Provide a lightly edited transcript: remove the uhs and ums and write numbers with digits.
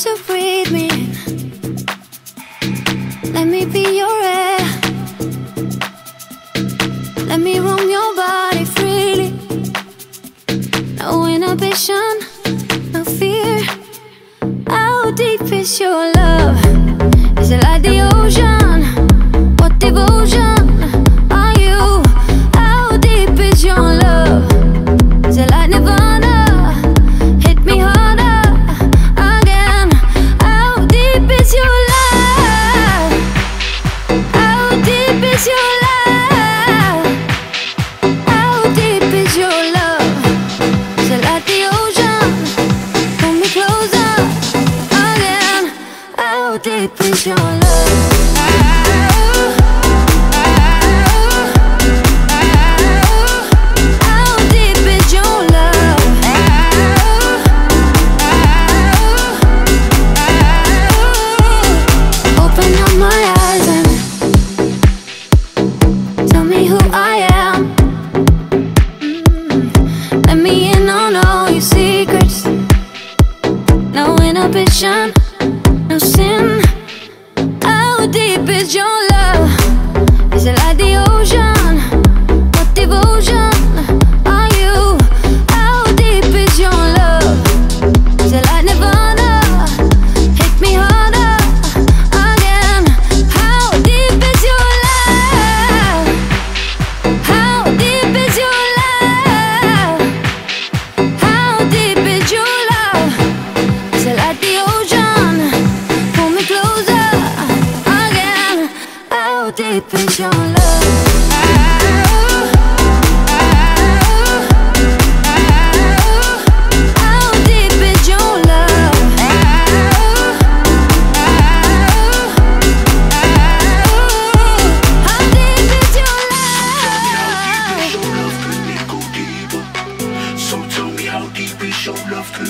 So breathe me in. Let me be your air. Let me roam your body freely. No inhibition, no fear. How deep is your love? Is it like the ocean? What devotion are you? How deep is your love? Is it like nirvana? Hit me harder again. How deep is your love? How deep is your love? How deep is your love? Is it like the ocean? Pull me closer again. How deep is your love? No sin. How deep is your love? Is it like the ocean? What devotion are you? How deep is your love? Is it like nirvana? Hit me harder again. How deep is your love? How deep is your love? How deep is your love? Is it like the ocean? How deep is your love? How deep is your love?